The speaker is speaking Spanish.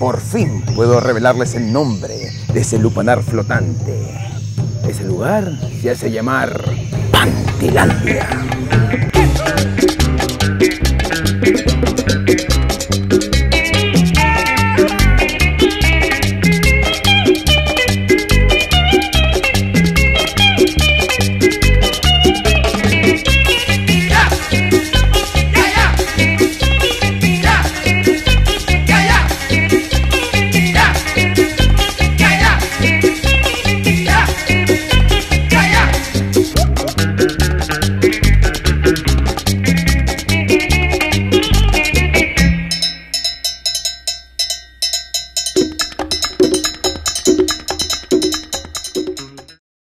Por fin puedo revelarles el nombre de ese lupanar flotante. Ese lugar se hace llamar Pantilandia.